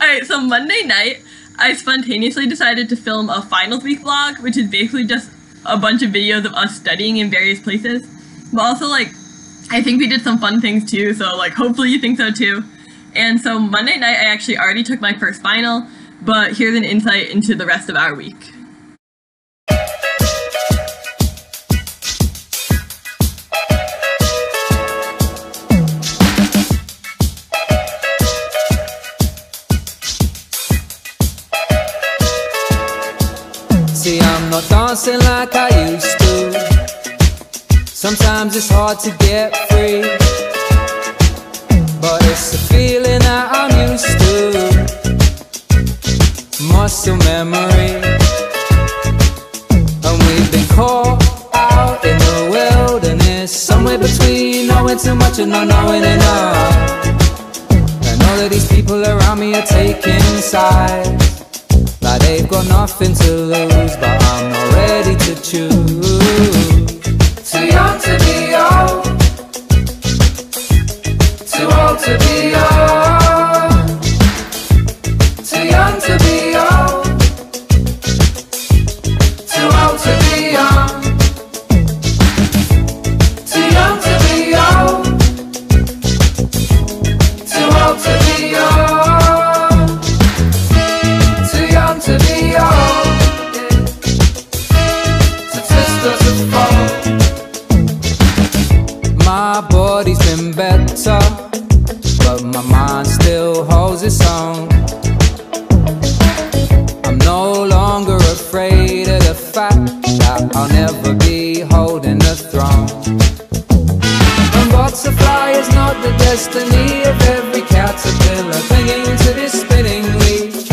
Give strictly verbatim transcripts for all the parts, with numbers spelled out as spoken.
Alright, so Monday night, I spontaneously decided to film a finals week vlog, which is basically just a bunch of videos of us studying in various places. But also, like, I think we did some fun things too, so, like, hopefully you think so too. And so Monday night, I actually already took my first final, but here's an insight into the rest of our week. See, I'm not dancing like I used to. Sometimes it's hard to get free, but it's a feeling that I'm used to. Muscle memory. And we've been caught out in the wilderness, somewhere between knowing too much and not knowing enough. And all of these people around me are taking sides, like they've got nothing to lose, but I'm not ready to choose. Too young to be old, too old to be young, too young to be old, too old to be young, too young to be old, too old to be young. My body's been better, but my mind still holds its own. I'm no longer afraid of the fact that I'll never be holding the throne. And butterfly is not the destiny of every caterpillar clinging to this spinning leaf.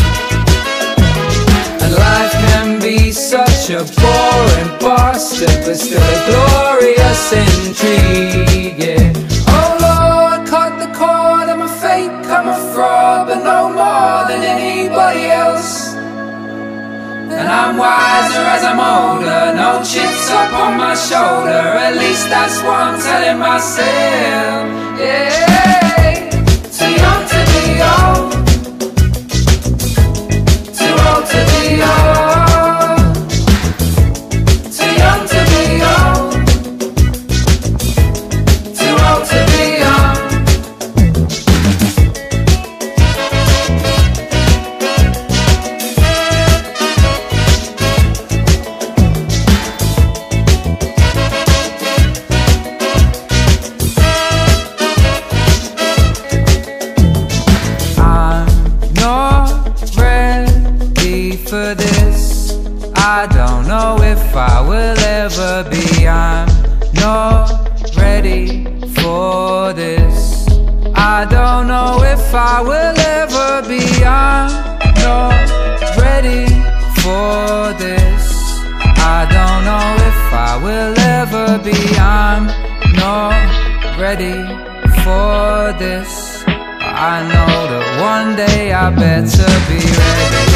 And life can be such a boring bastard, but still a glorious intrigue. And I'm wiser as I'm older, no chips up on my shoulder, at least that's what I'm telling myself. Yeah, too young to be old, too old to be old, too young to be old, too old to be young. I don't know if I will ever be. I'm not ready for this. I don't know if I will ever be. I'm not ready for this. I don't know if I will ever be. I'm not ready for this. I know that one day I better be ready.